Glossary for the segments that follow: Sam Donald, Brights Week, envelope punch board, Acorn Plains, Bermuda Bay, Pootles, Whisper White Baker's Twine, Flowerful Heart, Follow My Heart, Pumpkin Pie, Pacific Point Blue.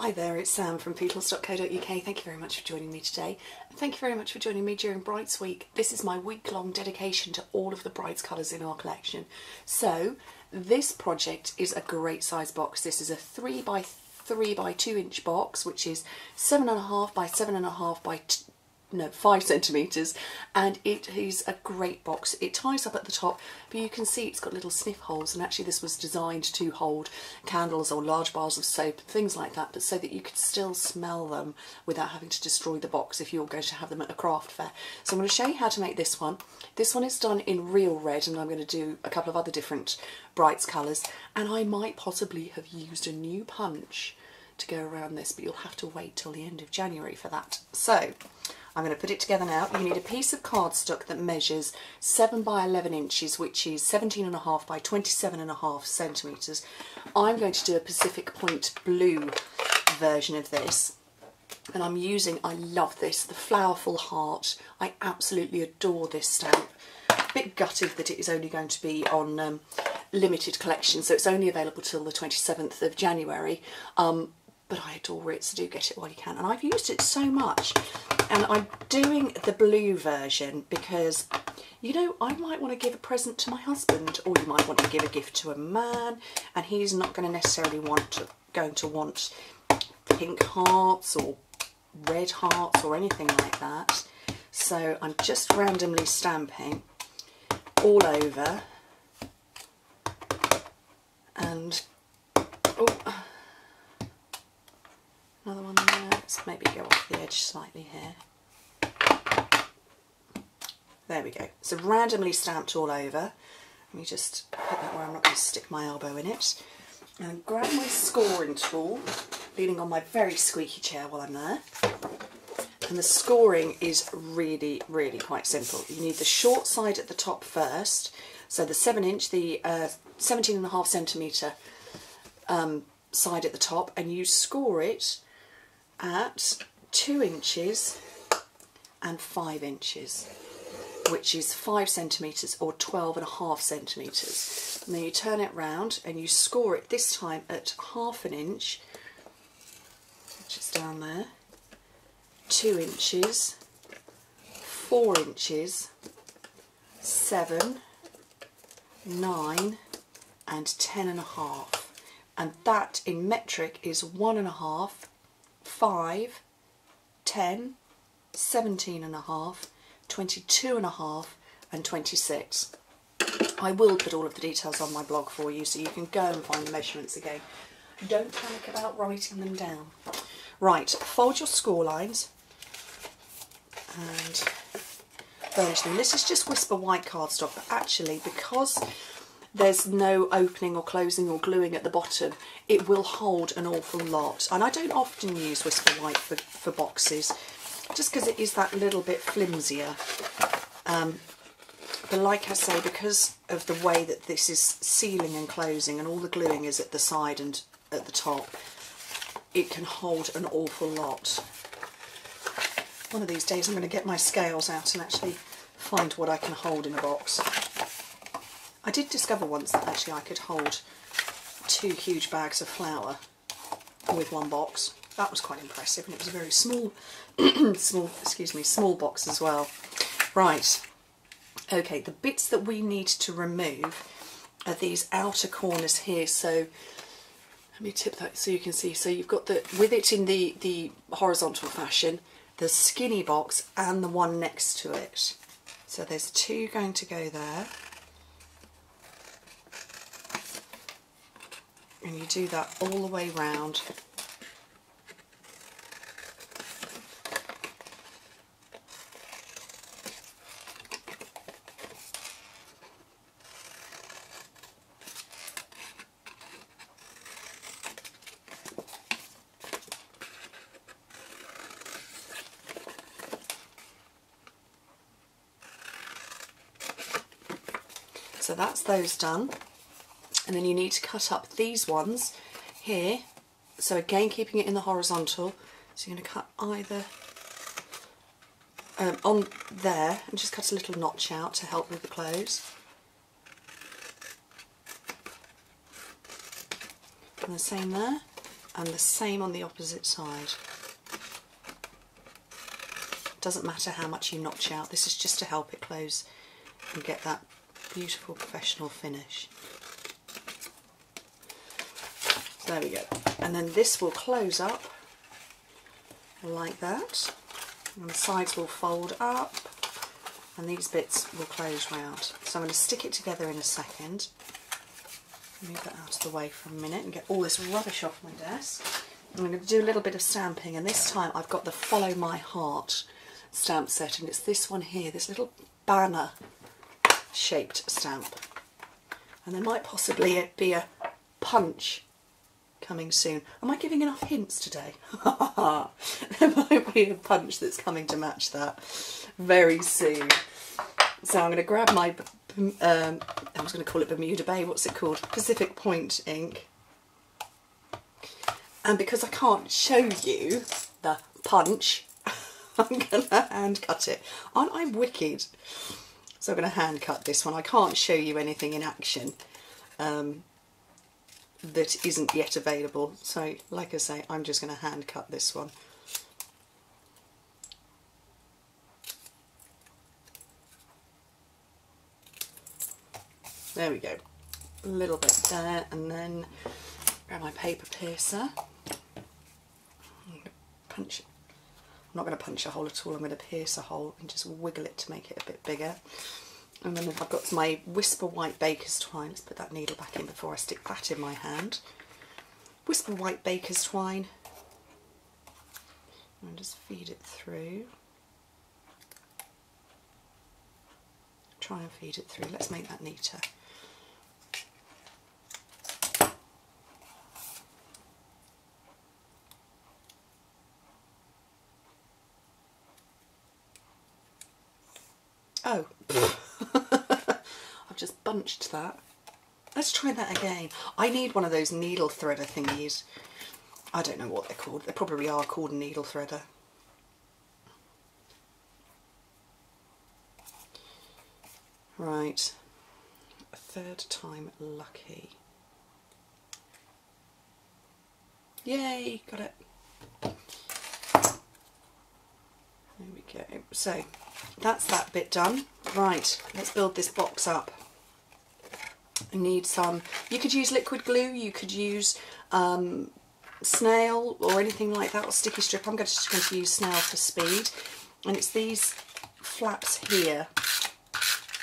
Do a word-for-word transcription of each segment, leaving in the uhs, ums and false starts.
Hi there, it's Sam from pootles dot co dot U K. Thank you very much for joining me today. And thank you very much for joining me during Brights Week. This is my week-long dedication to all of the Brights colours in our collection. So this project is a great size box. This is a three by three by two inch box, which is seven and a half by seven and a half by two no five centimeters, and it is a great box. It ties up at the top, but you can see it's got little sniff holes, and actually this was designed to hold candles or large bars of soap, things like that, but so that you could still smell them without having to destroy the box if you're going to have them at a craft fair. So I'm going to show you how to make this one. This one is done in real red, and I'm going to do a couple of other different Brights colours, and I might possibly have used a new punch to go around this, but you'll have to wait till the end of January for that. So I'm going to put it together now. You need a piece of cardstock that measures seven by eleven inches, which is seventeen and a half by twenty-seven and a half centimetres. I'm going to do a Pacific Point Blue version of this, and I'm using, I love this, the Flowerful Heart. I absolutely adore this stamp. A bit gutted that it is only going to be on um, limited collection, so it's only available till the twenty-seventh of January. Um, but I adore it, so do get it while you can. And I've used it so much. And I'm doing the blue version because, you know, I might want to give a present to my husband, or you might want to give a gift to a man, and he's not going to necessarily want to, going to want pink hearts or red hearts or anything like that. So I'm just randomly stamping all over, and oh, another one there. Let's maybe go off the edge slightly here. There we go. So randomly stamped all over. Let me just put that where I'm not going to stick my elbow in it. And grab my scoring tool, leaning on my very squeaky chair while I'm there. And the scoring is really, really quite simple. You need the short side at the top first. So the seven inch, the uh, seventeen and a half centimetre um, side at the top, and you score it at two inches and five inches, which is five centimetres or twelve and a half centimetres. And then you turn it round and you score it this time at half an inch, which is down there, two inches, four inches, seven, nine, and ten and a half. And that in metric is one and a half, five, ten, seventeen and a half, twenty-two and a half and twenty-six. I will put all of the details on my blog for you, so you can go and find the measurements again. Don't panic about writing them down. Right, fold your score lines and burnish them. This is just Whisper White cardstock, but actually because there's no opening or closing or gluing at the bottom, it will hold an awful lot. And I don't often use Whisper White for, for boxes, just because it is that little bit flimsier. Um, but like I say, because of the way that this is sealing and closing, and all the gluing is at the side and at the top, it can hold an awful lot. One of these days I'm going to get my scales out and actually find what I can hold in a box. I did discover once that actually I could hold two huge bags of flour with one box. That was quite impressive, and it was a very small, small, excuse me, small box as well. Right, okay, the bits that we need to remove are these outer corners here. So let me tip that so you can see. So you've got the, with it in the, the horizontal fashion, the skinny box and the one next to it. So there's two going to go there. And you do that all the way round. So that's those done. And then you need to cut up these ones here, so again keeping it in the horizontal, so you're going to cut either um, on there and just cut a little notch out to help with the close, and the same there, and the same on the opposite side. Doesn't matter how much you notch out, this is just to help it close and get that beautiful professional finish. There we go. And then this will close up like that, and the sides will fold up and these bits will close round. So I'm going to stick it together in a second. Move that out of the way for a minute and get all this rubbish off my desk. I'm going to do a little bit of stamping, and this time I've got the Follow My Heart stamp set, and it's this one here, this little banner shaped stamp. And there might possibly be a punch coming soon. Am I giving enough hints today? There might be a punch that's coming to match that very soon. So I'm going to grab my, um, I was going to call it Bermuda Bay, what's it called? Pacific Point ink. And because I can't show you the punch, I'm going to hand cut it. Aren't I wicked? So I'm going to hand cut this one. I can't show you anything in action um, that isn't yet available. So like I say, I'm just going to hand cut this one. There we go. A little bit there, and then grab my paper piercer. Punch it. I'm not going to punch a hole at all, I'm going to pierce a hole and just wiggle it to make it a bit bigger. And then I've got my Whisper White Baker's Twine. Let's put that needle back in before I stick that in my hand. Whisper White Baker's Twine. And just feed it through. Try and feed it through. Let's make that neater. Oh, I've just bunched that. Let's try that again. I need one of those needle threader thingies. I don't know what they're called. They probably are called a needle threader. Right, third time lucky. Yay, got it. There we go. So that's that bit done. Right, let's build this box up. I need some, you could use liquid glue, you could use um, snail or anything like that, or sticky strip. I'm just going to use snail for speed. And it's these flaps here,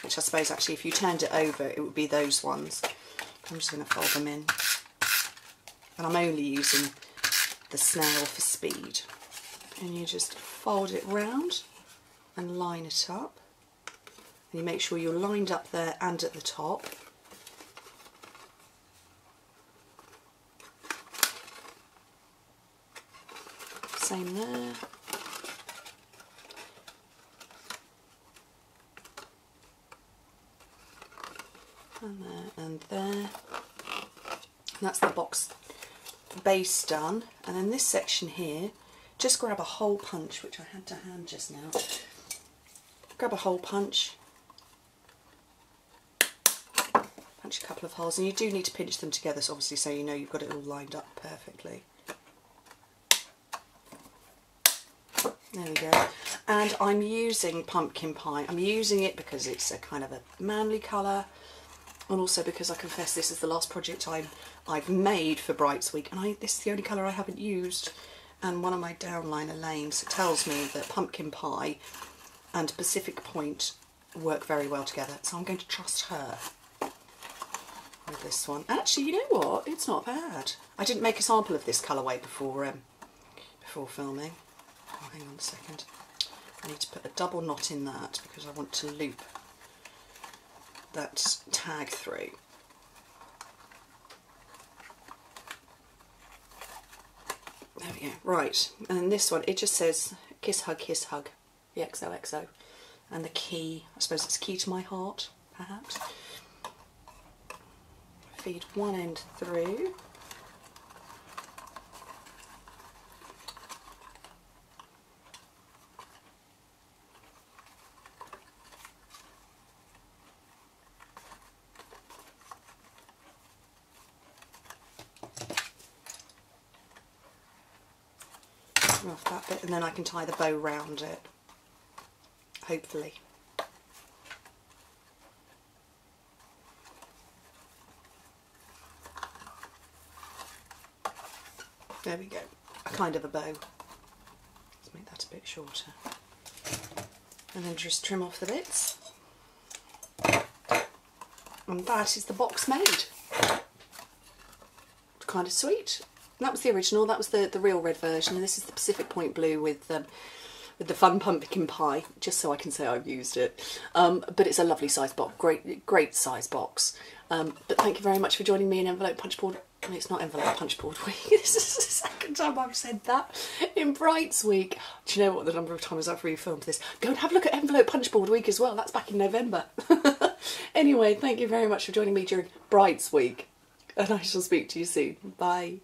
which I suppose actually if you turned it over it would be those ones. I'm just going to fold them in. And I'm only using the snail for speed. And you just fold it round and line it up, and you make sure you're lined up there and at the top. Same there. And there and there. And that's the box base done. And then this section here, just grab a hole punch, which I had to hand just now. Grab a hole punch, punch a couple of holes, and you do need to pinch them together, so obviously so you know you've got it all lined up perfectly. There we go. And I'm using Pumpkin Pie. I'm using it because it's a kind of a manly colour, and also because I confess this is the last project I'm, I've made for Brights Week, and I, this is the only colour I haven't used. And one of my downline Elaines tells me that Pumpkin Pie and Pacific Point work very well together, so I'm going to trust her with this one. Actually, you know what? It's not bad. I didn't make a sample of this colourway before um, before filming. Oh, hang on a second. I need to put a double knot in that because I want to loop that tag through. There we go. Right, and then this one, it just says kiss, hug, kiss, hug. The X O X O, and the key, I suppose it's key to my heart, perhaps. Feed one end through. off that bit, and then I can tie the bow round it, hopefully. There we go, a kind of a bow. Let's make that a bit shorter. And then just trim off the bits. And that is the box made. Kind of sweet. That was the original, that was the, the real red version, and this is the Pacific Point Blue with um, with the fun pumpkin pie, just so I can say I've used it. Um, but it's a lovely size box, great great size box. Um, but thank you very much for joining me in Envelope Punch Board. No, it's not Envelope Punch Board Week, this is the second time I've said that in Brights Week. Do you know what the number of times I've refilmed this? Go and have a look at Envelope Punch Board Week as well, that's back in November. Anyway, thank you very much for joining me during Brights Week. And I shall speak to you soon. Bye.